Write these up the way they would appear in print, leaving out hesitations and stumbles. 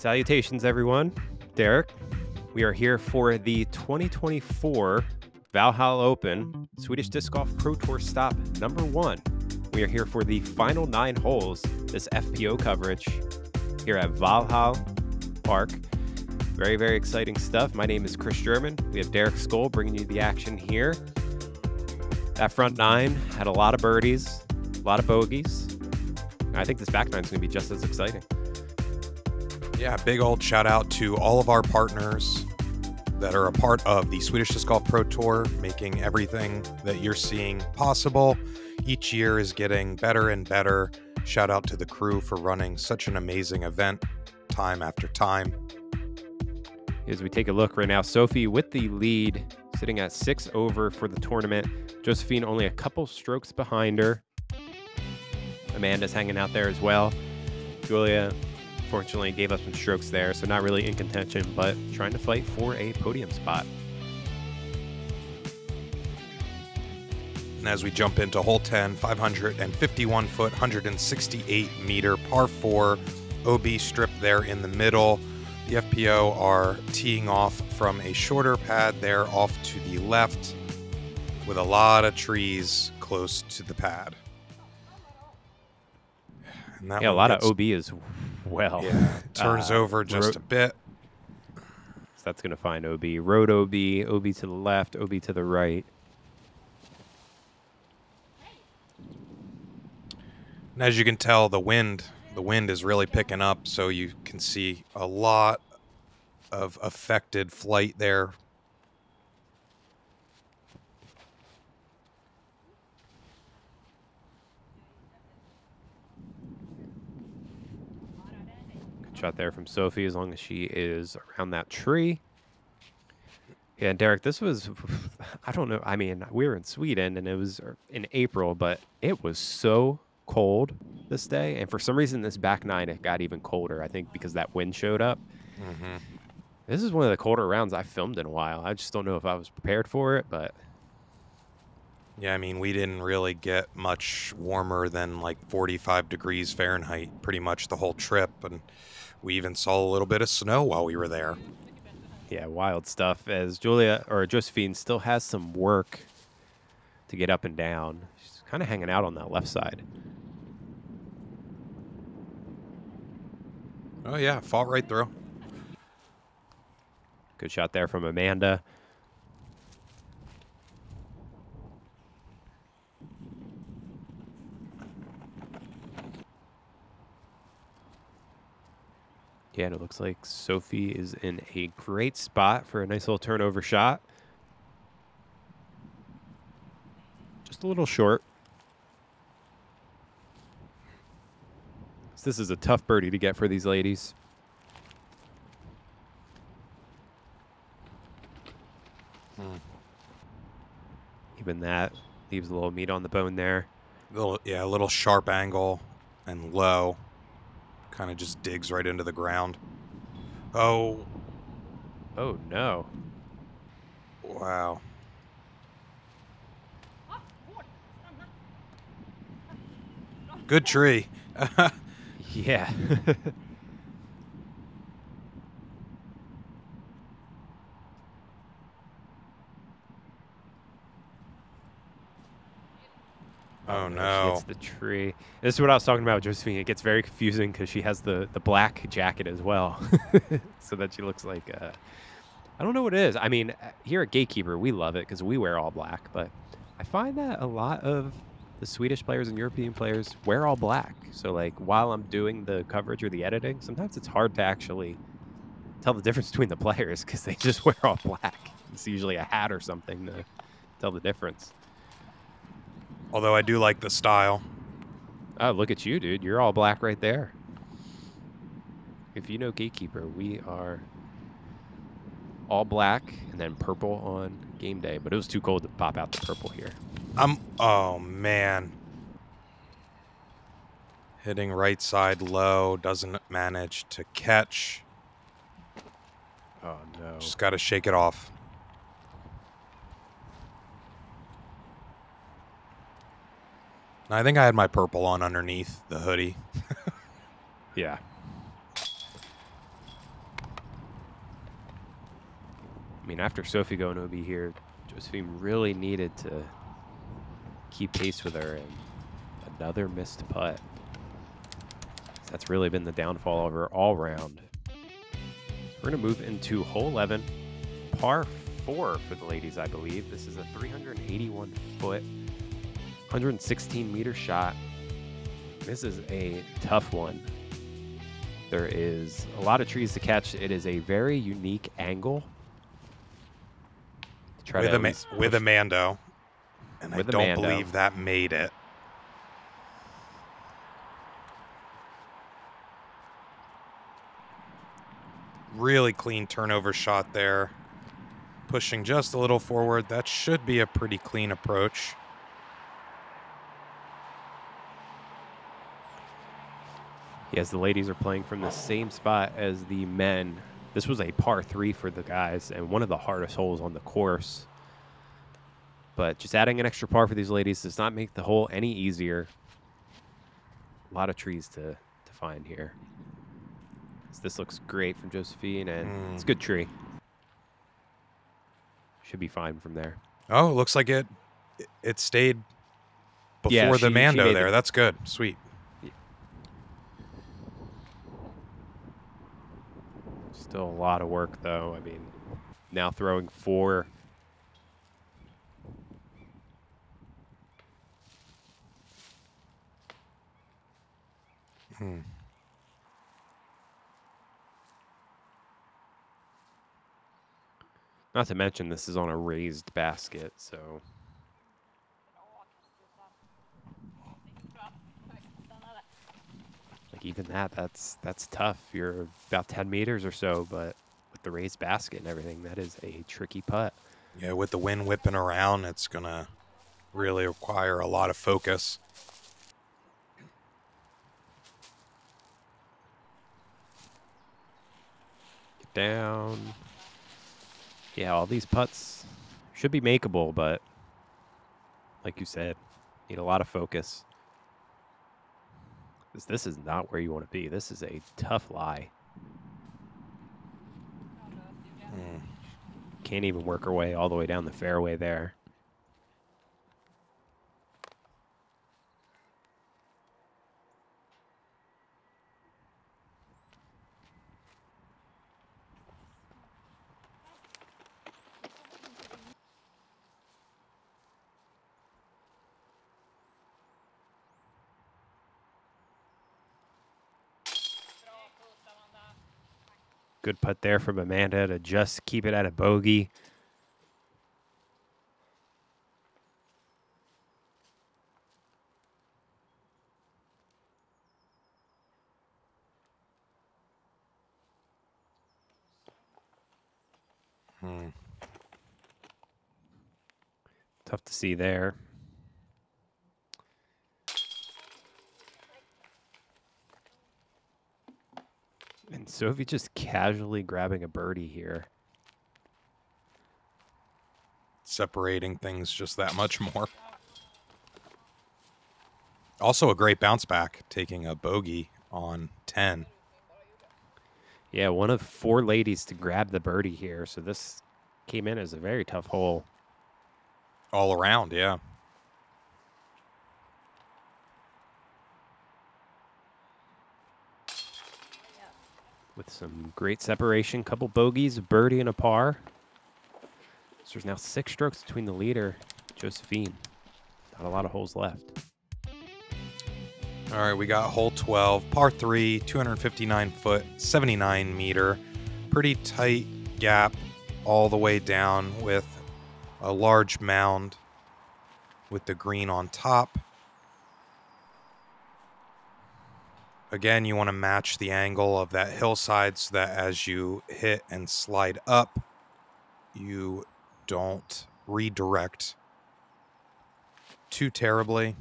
Salutations, everyone. Derek, we are here for the 2024 Valhall Open Swedish Disc Golf Pro Tour stop number 1. We are here for the final 9 holes, this FPO coverage here at Valhall Park. Very, very exciting stuff. My name is Chris German. We have Derek Skoll bringing you the action here. That front 9 had a lot of birdies, a lot of bogeys. I think this back 9 is going to be just as exciting. Yeah, big old shout out to all of our partners that are a part of the Swedish Disc Golf Pro Tour, making everything that you're seeing possible. Each year is getting better and better. Shout out to the crew for running such an amazing event time after time. As we take a look right now, Sophie with the lead, sitting at 6 over for the tournament. Josefine only a couple strokes behind her. Amanda's hanging out there as well. Julia, fortunately, gave up some strokes there, so not really in contention, but trying to fight for a podium spot. And as we jump into hole 10, 551 foot, 168 meter par 4, OB strip there in the middle. The FPO are teeing off from a shorter pad there off to the left with a lot of trees close to the pad. And that, yeah, a lot of OB as well. Yeah, turns over just a bit. So that's going to find OB. Road OB, OB to the left, OB to the right. And as you can tell, the wind is really picking up, so you can see a lot of affected flight there. Good shot there from Sophie, as long as she is around that tree. Yeah, Derek, this was, I don't know, I mean, we were in Sweden, and it was in April, but it was so cold this day, and for some reason this back 9 it got even colder, I think because that wind showed up. This is one of the colder rounds I filmed in a while. I just don't know if I was prepared for it, but yeah, I mean, we didn't really get much warmer than like 45 degrees Fahrenheit pretty much the whole trip, and we even saw a little bit of snow while we were there. Yeah, wild stuff, as Julia, or Josephine, still has some work to get up and down. She's kind of hanging out on that left side. Oh, yeah, fought right through. Good shot there from Amanda. Yeah, and it looks like Sophie is in a great spot for a nice little turnover shot. Just a little short. This is a tough birdie to get for these ladies. Even that leaves a little meat on the bone there. Yeah, a little sharp angle and low. Kind of just digs right into the ground. Oh. Oh, no. Wow. Good tree. Yeah. Oh, no. It's the tree. This is what I was talking about with Josephine. It gets very confusing because she has the black jacket as well. So that she looks like, I don't know what it is. I mean, here at Gatekeeper, we love it because we wear all black. But I find that a lot of the Swedish players and European players wear all black. So like while I'm doing the coverage or the editing, sometimes it's hard to actually tell the difference between the players because they just wear all black. It's usually a hat or something to tell the difference. Although I do like the style. Oh, look at you, dude. You're all black right there. If you know Gatekeeper, we are all black and then purple on game day. But it was too cold to pop out the purple here. Oh, man. Hitting right side low. Doesn't manage to catch. Oh, no. Just got to shake it off. I think I had my purple on underneath the hoodie. Yeah. mean, after Sophie going OB here, Josefine really needed to keep pace with her, and another missed putt. That's really been the downfall of her all round. So we're going to move into hole 11, par 4 for the ladies, I believe. This is a 381-foot, 116-meter shot. This is a tough one. There is a lot of trees to catch. It is a very unique angle. With Amanda. And I don't believe that made it. Really clean turnover shot there. Pushing just a little forward. That should be a pretty clean approach. Yes, the ladies are playing from the same spot as the men. This was a par 3 for the guys and one of the hardest holes on the course. But just adding an extra par for these ladies does not make the hole any easier. A lot of trees to find here. So this looks great from Josefine, and it's a good tree. Should be fine from there. Oh, it looks like it stayed before the Mando there. That's good. Sweet. Still a lot of work, though. I mean, now throwing 4. Not to mention, this is on a raised basket, so... Even that's tough. You're about 10 meters or so, but with the raised basket and everything, that is a tricky putt. Yeah, with the wind whipping around, it's going to really require a lot of focus. Get down. Yeah, all these putts should be makeable, but like you said, need a lot of focus. This is not where you want to be. This is a tough lie. Can't even work her way all the way down the fairway there. Good putt there from Amanda to just keep it at a bogey. Tough to see there. And Sophie just casually grabbing a birdie here. Separating things just that much more. Also a great bounce back, taking a bogey on 10. Yeah, one of 4 ladies to grab the birdie here, so this came in as a very tough hole. All around, yeah. With some great separation, couple bogeys, a birdie, and a par. So there's now 6 strokes between the leader, Josefine. Not a lot of holes left. All right, we got hole 12, par 3, 259-foot, 79-meter. Pretty tight gap all the way down with a large mound with the green on top. Again, you want to match the angle of that hillside so that as you hit and slide up, you don't redirect too terribly.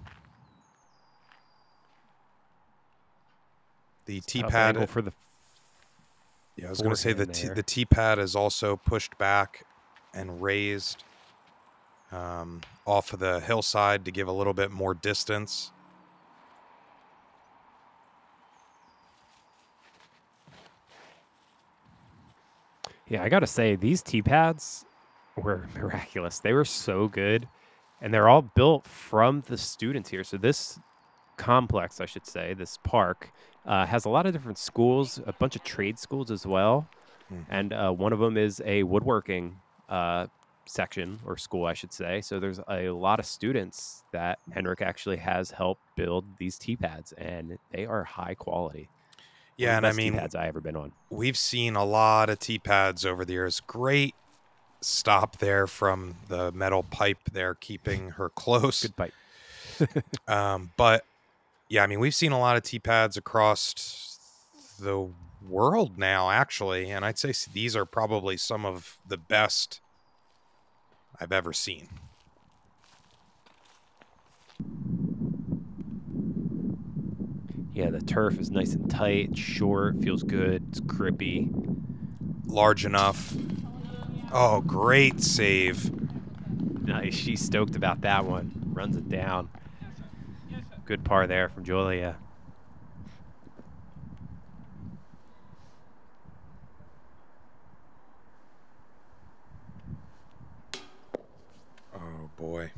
The tee pad for the I was going to say the tee pad is also pushed back and raised off of the hillside to give a little bit more distance. Yeah, I got to say, these tee pads were miraculous. They were so good, and they're all built from the students here. So this complex, I should say, this park has a lot of different schools, a bunch of trade schools as well. Mm-hmm. And one of them is a woodworking section or school, I should say. So there's a lot of students that Henrik actually has helped build these tee pads, and they are high quality. Yeah, and I mean, tee pads I ever been on. We've seen a lot of tee pads over the years. Great stop there from the metal pipe there, keeping her close. Good pipe. But yeah, I mean, we've seen a lot of tee pads across the world now, actually, and I'd say these are probably some of the best I've ever seen. Yeah, the turf is nice and tight, short, feels good, it's grippy, large enough. Oh, great save. Nice. She's stoked about that one. Runs it down. Good par there from Julia. Oh, boy.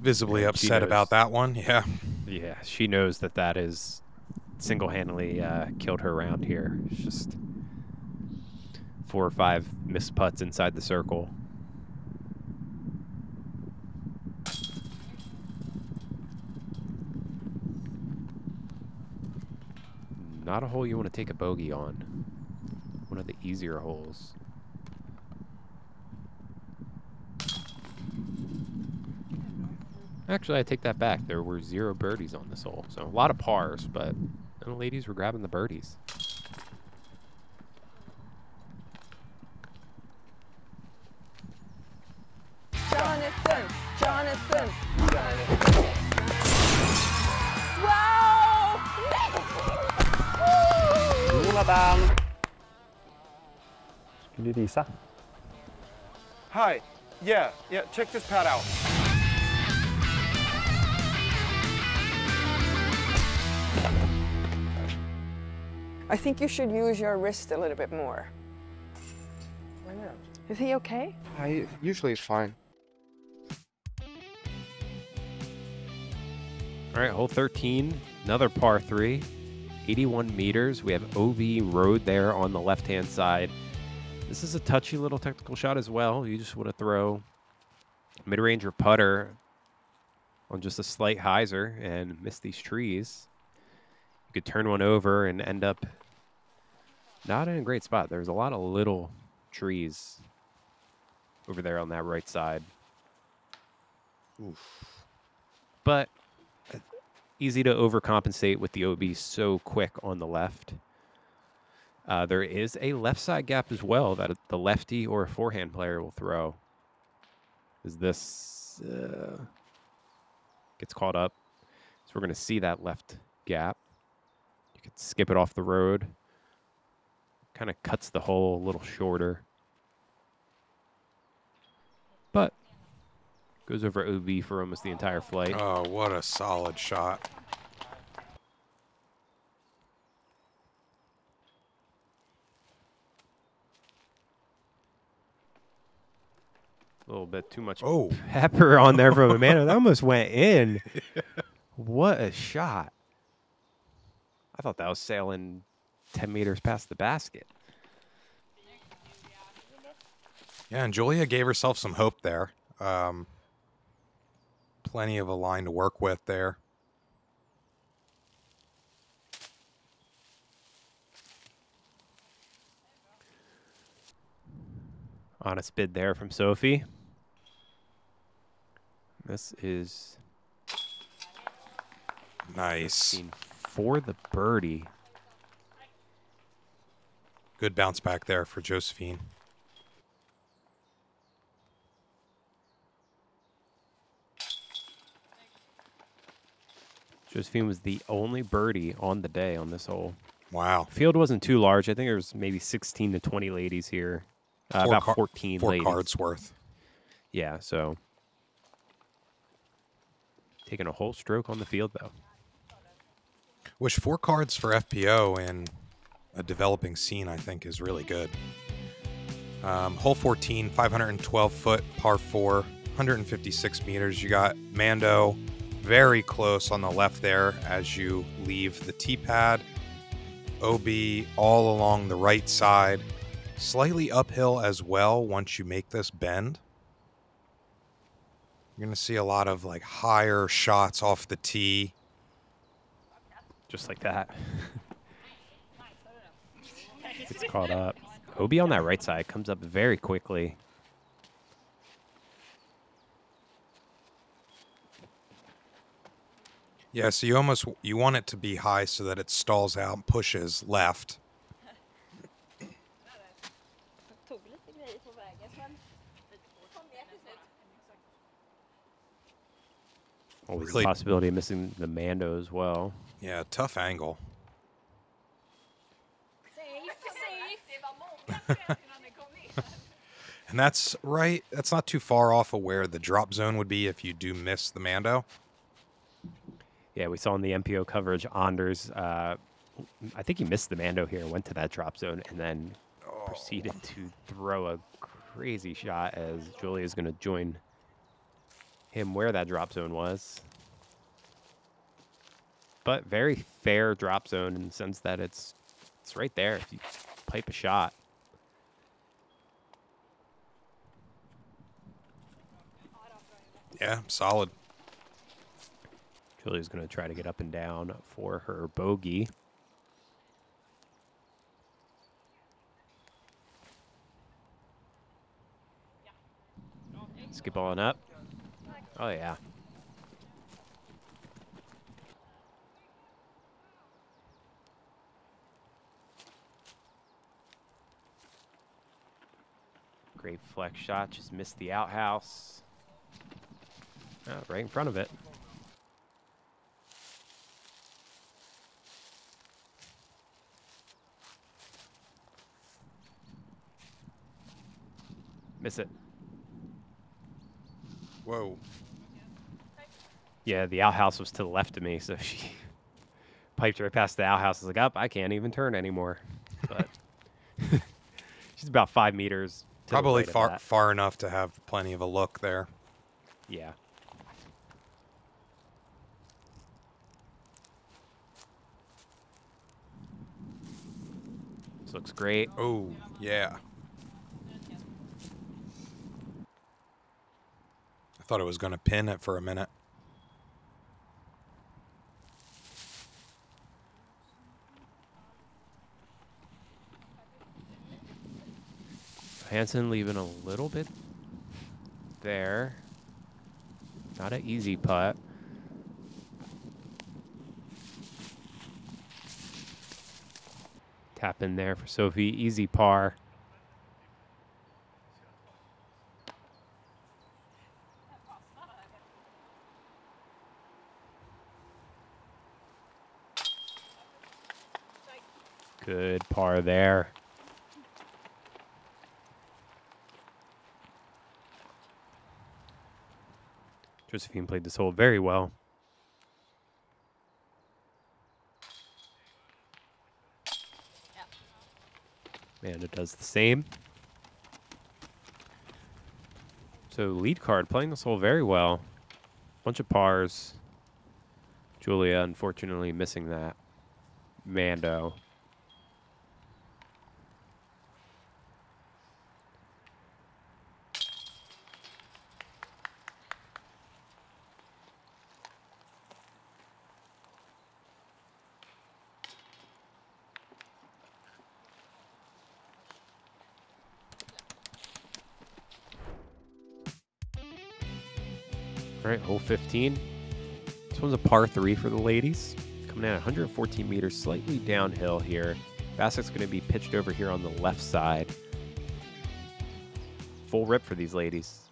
Visibly upset about that one, yeah. Yeah, she knows that that is single-handedly killed her round here. It's just 4 or 5 missed putts inside the circle. Not a hole you want to take a bogey on. One of the easier holes. Actually, I take that back. There were 0 birdies on this hole. So a lot of pars, but the ladies were grabbing the birdies. Jonathan! Jonathan! Jonathan! Wow! Woo! Skulle du visa? Hi. Yeah, check this pad out. I think you should use your wrist a little bit more. Why not? Is he okay? Usually he's fine. All right, hole 13, another par 3, 81 meters. We have OB Road there on the left-hand side. This is a touchy little technical shot as well. You just want to throw mid-range or putter on just a slight hyzer and miss these trees. You could turn one over and end up not in a great spot. There's a lot of little trees over there on that right side. Oof. But easy to overcompensate with the OB so quick on the left. There is a left side gap as well that the lefty or a forehand player will throw. As this gets caught up. So we're going to see that left gap. You could skip it off the road. Kind of cuts the hole a little shorter. But goes over OB for almost the entire flight. Oh, what a solid shot. A little bit too much pepper on there from Amanda. That almost went in. What a shot. I thought that was sailing 10 meters past the basket. Yeah, and Julia gave herself some hope there. Plenty of a line to work with there. Honest bid there from Sophie. This is nice for the birdie. Good bounce back there for Josefine. Josephine was the only birdie on the day on this hole. Wow. Field wasn't too large. I think there was maybe 16 to 20 ladies here. About 14 ladies. 4 cards worth. Yeah, so. Taking a whole stroke on the field, though. Which 4 cards for FPO in a developing scene, I think, is really good. Hole 14, 512 foot, par 4, 156 meters. You got Mando very close on the left there as you leave the tee pad. OB all along the right side. Slightly uphill as well once you make this bend. You're going to see a lot of like higher shots off the tee. Just like that. It's caught up. Obi on that right side comes up very quickly. Yeah, so you want it to be high so that it stalls out and pushes left. Always really, the possibility of missing the Mando as well. Yeah, tough angle. And that's right. That's not too far off of where the drop zone would be if you do miss the Mando. Yeah, we saw in the MPO coverage, Anders, I think he missed the Mando here, went to that drop zone, and then proceeded to throw a crazy shot as Julia is going to join him where that drop zone was. But very fair drop zone in the sense that it's right there if you pipe a shot. Yeah, solid. Julia's going to try to get up and down for her bogey. Skip on up. Oh, yeah. Great flex shot. Just missed the outhouse. Oh, right in front of it. Miss it. Whoa. Yeah, the outhouse was to the left of me, so she piped right past the outhouse. I was like, oh, I can't even turn anymore. But she's about 5 meters. Probably far enough to have plenty of a look there. Yeah. This looks great. Oh, yeah. I thought it was going to pin it for a minute. Hansen leaving a little bit there. Not an easy putt. Tap in there for Sophie. Easy par. Good par there. Josephine played this hole very well. Amanda does the same. So lead card playing this hole very well. Bunch of pars. Julia unfortunately missing that Mando. All right, hole 15. This one's a par 3 for the ladies. Coming at 114 meters, slightly downhill here. Bassett's going to be pitched over here on the left side. Full rip for these ladies.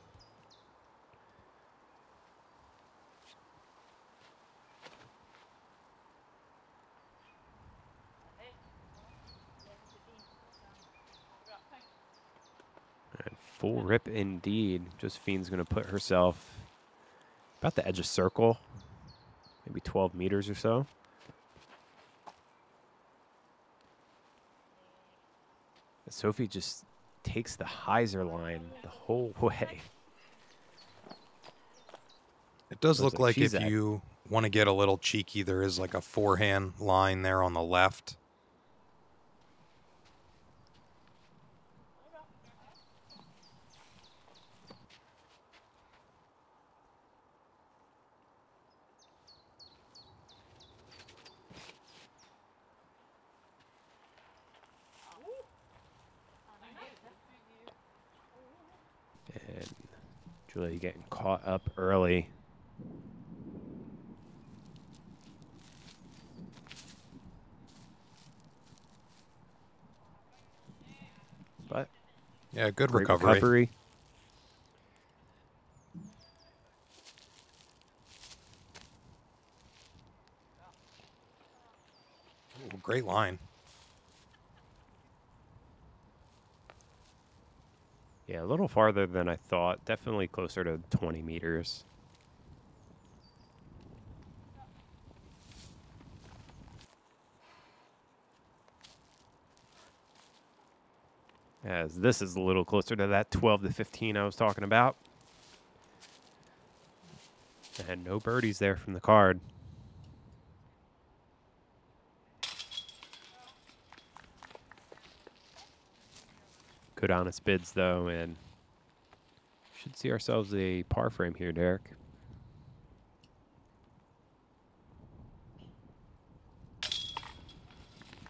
All right, full rip indeed. Josephine's going to put herself about the edge of circle, maybe 12 meters or so. Sophie just takes the hyzer line the whole way. It does look like if you want to get a little cheeky, there is like a forehand line there on the left. And Julia getting caught up early. But yeah, good recovery. Ooh, great line. Yeah, a little farther than I thought. Definitely closer to 20 meters. As this is a little closer to that 12 to 15 I was talking about. And no birdies there from the card. Good honest bids though, and should see ourselves a par frame here, Derek.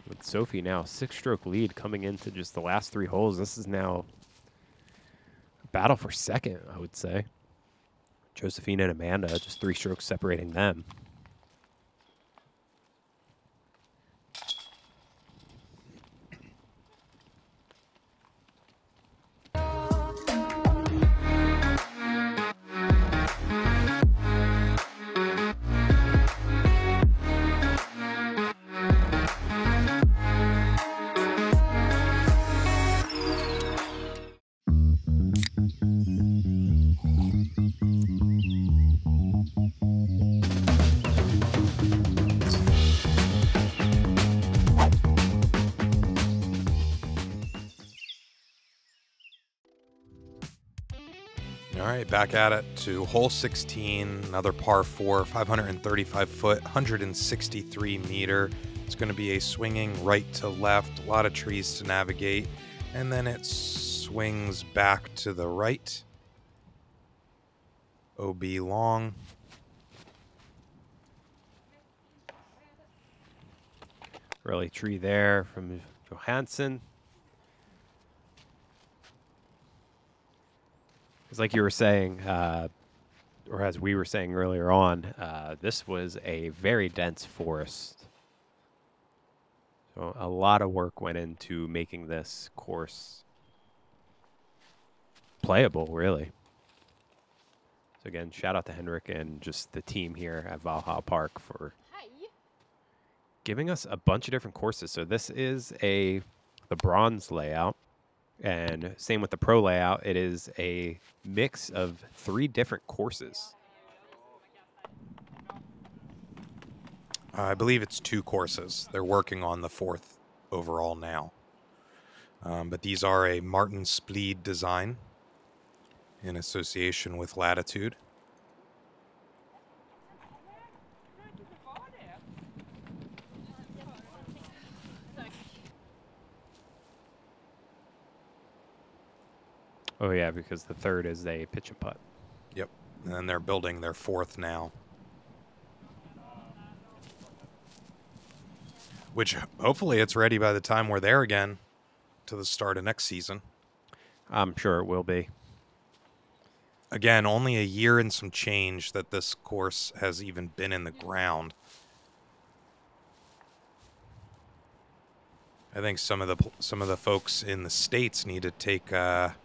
With Sophie now, 6-stroke lead coming into just the last 3 holes. This is now a battle for second, I would say. Josefine and Amanda, just 3 strokes separating them. Back at it to hole 16, another par 4, 535 foot, 163 meter. It's going to be a swinging right to left, a lot of trees to navigate, and then it swings back to the right. OB long. Early tree there from Johansson. It's like you were saying, or as we were saying earlier on, this was a very dense forest. So a lot of work went into making this course playable, really. So again, shout out to Henrik and just the team here at Valhall Park for giving us a bunch of different courses. So this is the bronze layout. And same with the pro layout, it is a mix of 3 different courses. I believe it's 2 courses. They're working on the 4th overall now. But these are a Martin Spleed design in association with Latitude. Oh, yeah, because the 3rd is a pitch and putt. Yep, and then they're building their 4th now. Which, hopefully, it's ready by the time we're there again to the start of next season. I'm sure it will be. Again, only a year and some change that this course has even been in the ground. I think some of the folks in the States need to take... a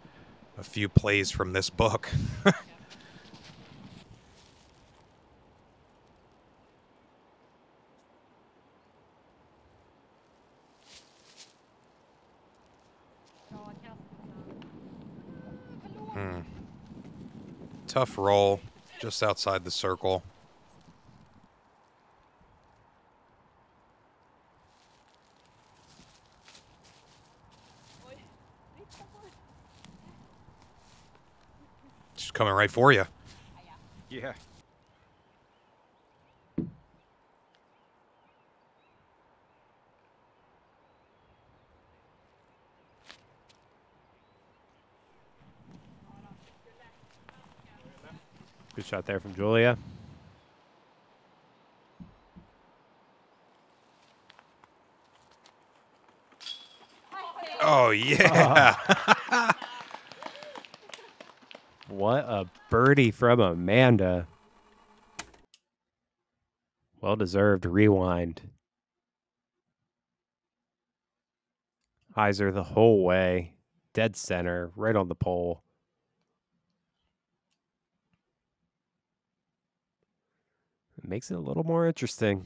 few plays from this book. Tough roll, just outside the circle. Just coming right for you. Yeah. Good shot there from Julia. Oh, yeah. Oh. What a birdie from Amanda. Well-deserved rewind. Heiser the whole way. Dead center, right on the pole. Makes it a little more interesting.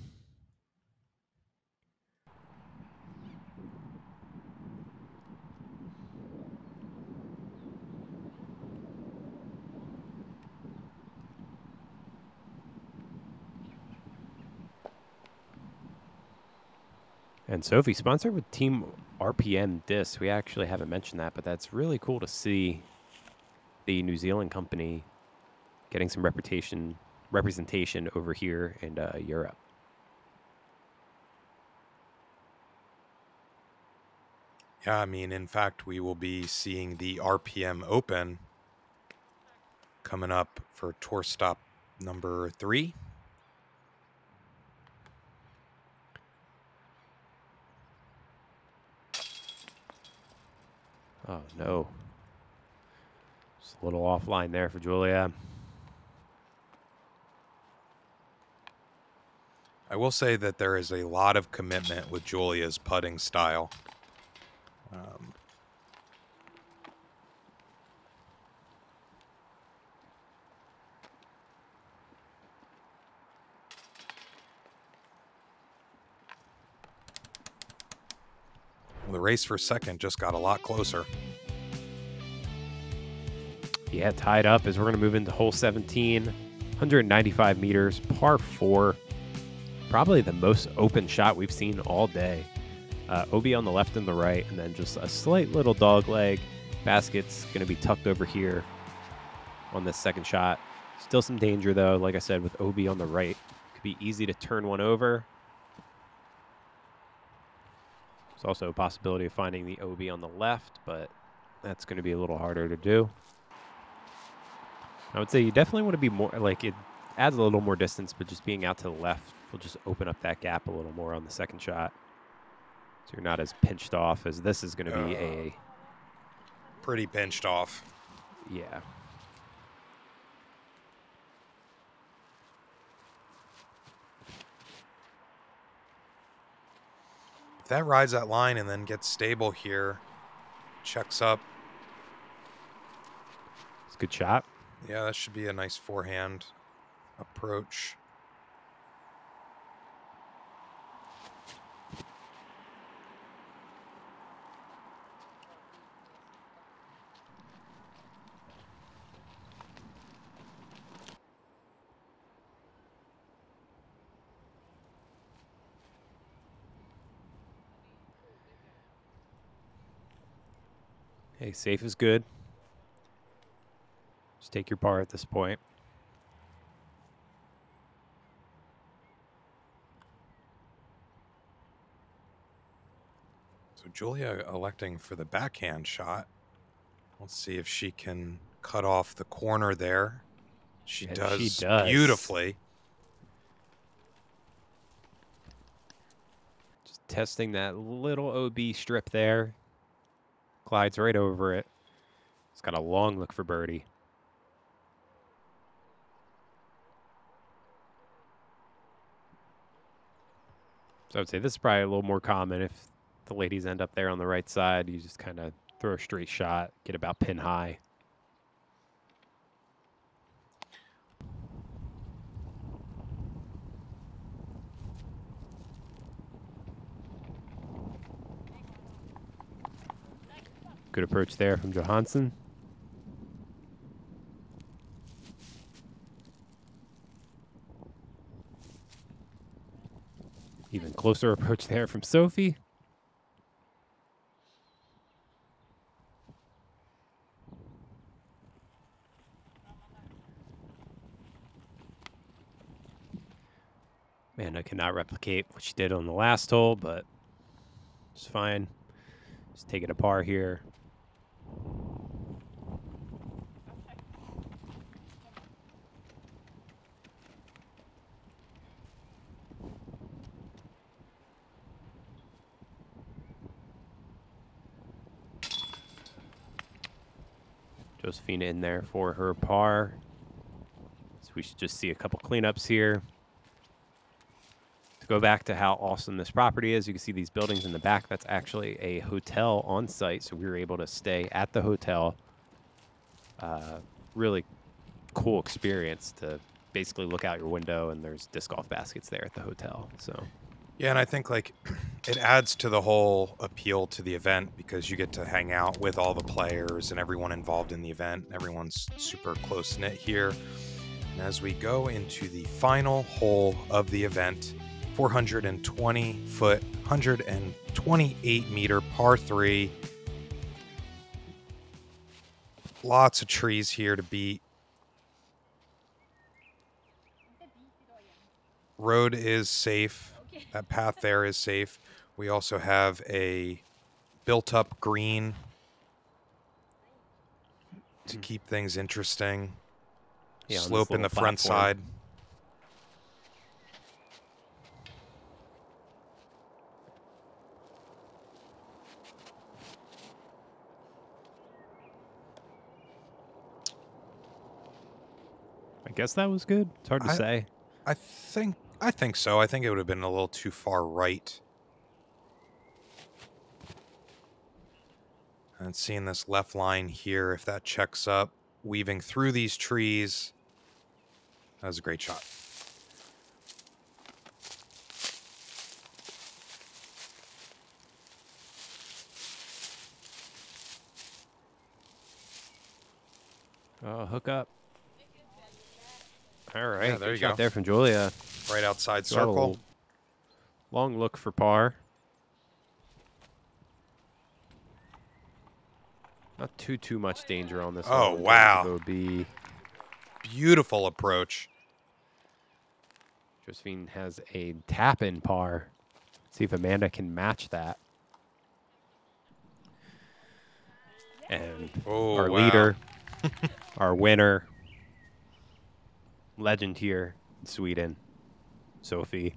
And Sophie, sponsored with Team RPM Discs. We actually haven't mentioned that, but that's really cool to see the New Zealand company getting some representation over here in Europe. Yeah, I mean, in fact, we will be seeing the RPM Open coming up for tour stop number 3. Oh, no. Just a little offline there for Julia. I will say that there is a lot of commitment with Julia's putting style. The race for second just got a lot closer. Yeah, tied up as we're going to move into hole 17, 195 meters, par 4. Probably the most open shot we've seen all day. OB on the left and the right, and then just a slight little dog leg. Basket's going to be tucked over here on this second shot. Still some danger, though. Like I said, with OB on the right, could be easy to turn one over. There's also a possibility of finding the OB on the left, but that's going to be a little harder to do. I would say you definitely want to be more, like, it adds a little more distance, but just being out to the left will just open up that gap a little more on the second shot. So you're not as pinched off as this is going to be a... Pretty pinched off. Yeah. If that rides that line and then gets stable here, checks up. It's a good shot. Yeah, that should be a nice forehand approach. Hey, safe is good. Just take your par at this point. So Julia electing for the backhand shot. Let's see if she can cut off the corner there. She does beautifully. Just testing that little OB strip there. Glides right over it. It's got a long look for birdie. So I would say this is probably a little more common if the ladies end up there on the right side. You just kind of throw a straight shot, get about pin high. Good approach there from Johansson. Even closer approach there from Sophie. Amanda cannot replicate what she did on the last hole, but it's fine. Just take it apart here. Josefine in there for her par. So we should just see a couple cleanups here. To go back to how awesome this property is, you can see these buildings in the back. That's actually a hotel on site, so we were able to stay at the hotel. Really cool experience to basically look out your window, and there's disc golf baskets there at the hotel. So yeah, and I think like it adds to the whole appeal to the event because you get to hang out with all the players and everyone involved in the event. Everyone's super close knit here. And as we go into the final hole of the event, 420 foot, 128 meter par 3. Lots of trees here to beat. Road is safe. That path there is safe. We also have a built-up green to keep things interesting. Yeah, slope in the front side. I guess that was good. It's hard to say. I think so. I think it would have been a little too far right. And seeing this left line here, if that checks up, weaving through these trees. That was a great shot. Oh, hook up. All right. Yeah, there you go. There from Julia. Right outside circle. Long look for par. Not too much danger on this one. Oh, wow. It would be beautiful approach. Josephine has a tap in par. Let's see if Amanda can match that. And our leader, our winner, legend here in Sweden, Sophie,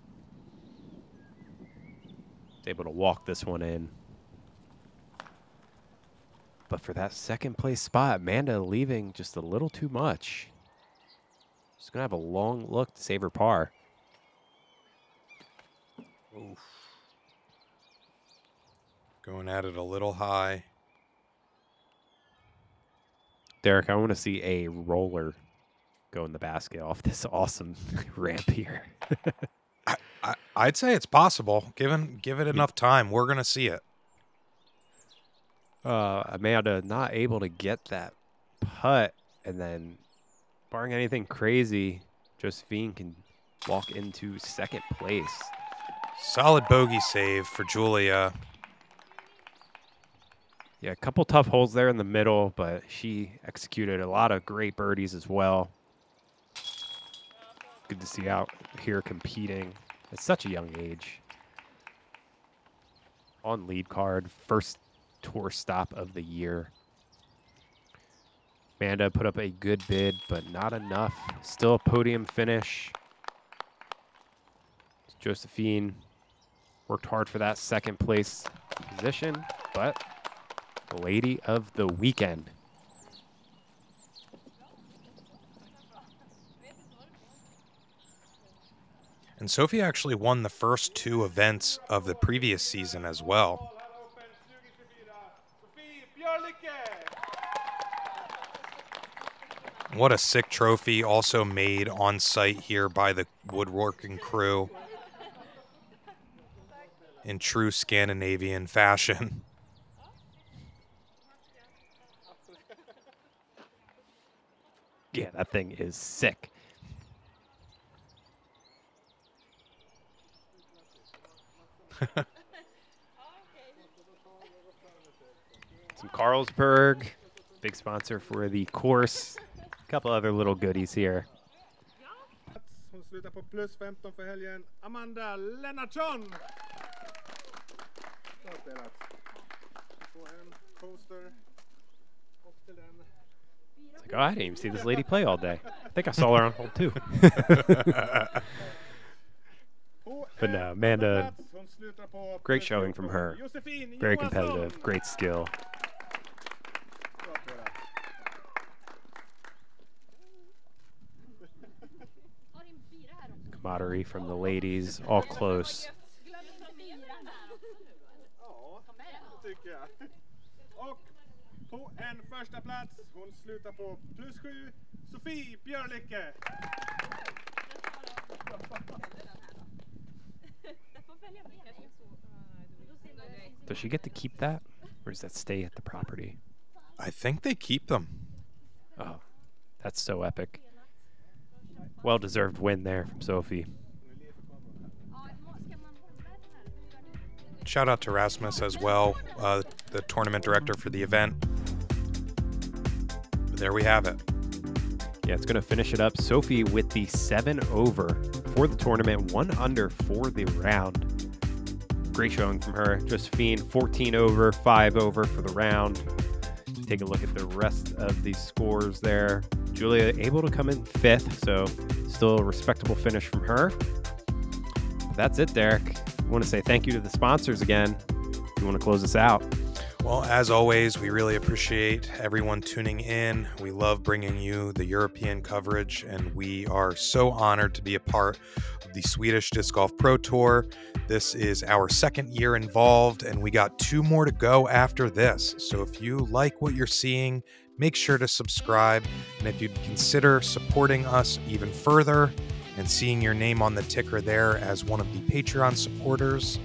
is able to walk this one in. But for that second place spot, Amanda leaving just a little too much. She's going to have a long look to save her par. Oof. Going at it a little high. Derek, I want to see a roller go in the basket off this awesome ramp here. I'd say it's possible. Give it enough time, we're gonna see it. Amanda not able to get that putt, and then barring anything crazy, Josephine can walk into second place. Solid bogey save for Julia. Yeah, a couple tough holes there in the middle, but she executed a lot of great birdies as well. Good to see out here competing at such a young age. On lead card, first tour stop of the year. Amanda put up a good bid, but not enough. Still a podium finish. Josephine worked hard for that second place position, but lady of the weekend. And Sophie actually won the first two events of the previous season as well. What a sick trophy, also made on site here by the woodworking crew in true Scandinavian fashion. Yeah, that thing is sick. Some Carlsberg, big sponsor for the course. A couple other little goodies here. slutar på plus 15 för helgen. Amanda Lennartsson! Bra spelat. På en poster. Och till den. It's like, oh, I didn't even see this lady play all day. I think I saw her on hole 2. But no, Amanda, great showing from her. Very competitive, great skill. Camaraderie from the ladies, all close. På en första plats, hon slutar på plus 7, Sophie Björlycke. Does she get to keep that? Or does that stay at the property? I think they keep them. Oh, that's so epic. Well-deserved win there from Sophie. Shout out to Rasmus as well, the tournament director for the event. There we have it. Yeah, it's going to finish it up. Sophie with the 7-over for the tournament, 1-under for the round. Great showing from her. Josephine, 14-over, 5-over for the round. Take a look at the rest of the scores there. Julia able to come in 5th, so still a respectable finish from her. That's it, Derek. I want to say thank you to the sponsors again. You want to close this out? Well, as always, we really appreciate everyone tuning in. We love bringing you the European coverage, and we are so honored to be a part of the Swedish Disc Golf Pro Tour. This is our 2nd year involved, and we got 2 more to go after this. So if you like what you're seeing, make sure to subscribe. And if you'd consider supporting us even further, and seeing your name on the ticker there as one of the Patreon supporters,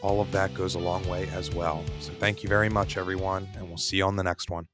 all of that goes a long way as well. So thank you very much, everyone, and we'll see you on the next one.